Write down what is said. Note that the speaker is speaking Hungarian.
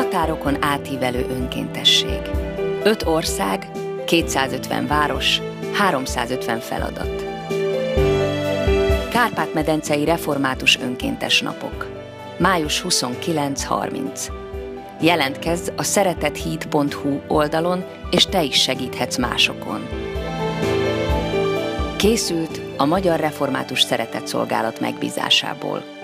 határokon átívelő önkéntesség. 5 ország, 250 város, 350 feladat. Kárpát-medencei református önkéntes napok. Május 29-30. Jelentkezz a szeretethíd.hu oldalon, és te is segíthetsz másokon. Készült a Magyar Református Szeretetszolgálat megbízásából.